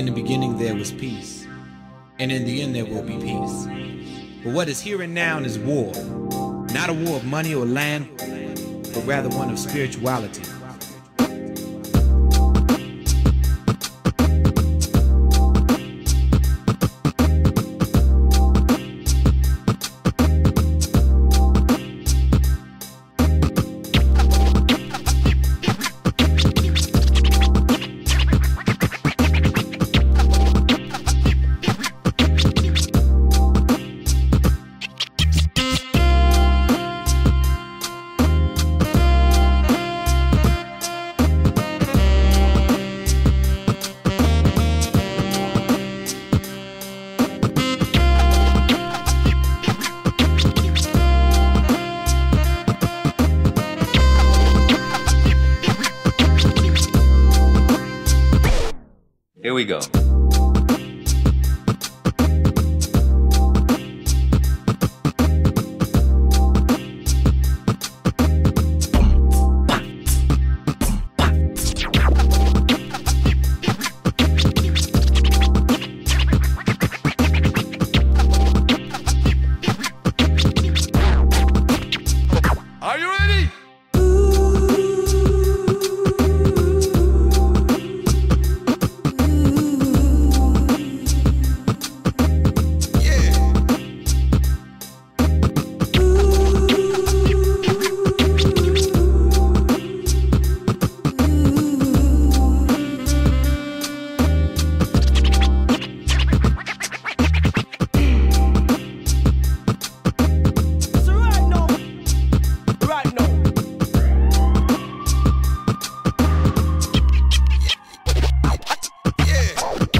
In the beginning there was peace, and in the end there will be peace. But what is here and now is war, not a war of money or land, but rather one of spirituality. Here we go. Are you ready?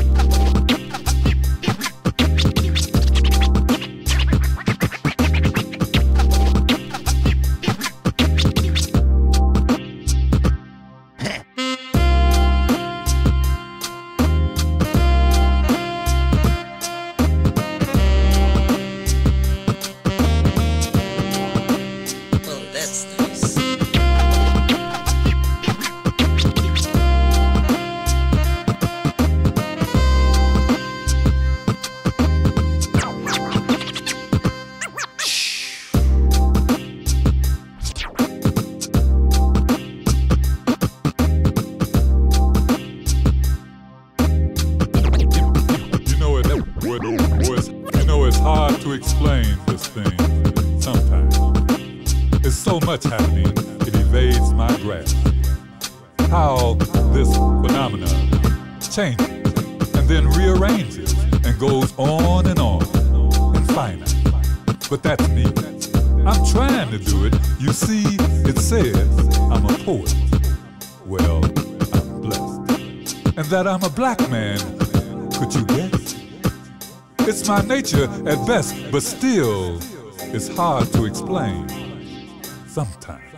It's hard to explain this thing sometimes. There's so much happening, it evades my grasp. How this phenomenon changes and then rearranges and goes on and finite. But that's me. I'm trying to do it. You see, it says I'm a poet. Well, I'm blessed. And that I'm a black man, could you guess? It's my nature at best, but still, it's hard to explain sometimes.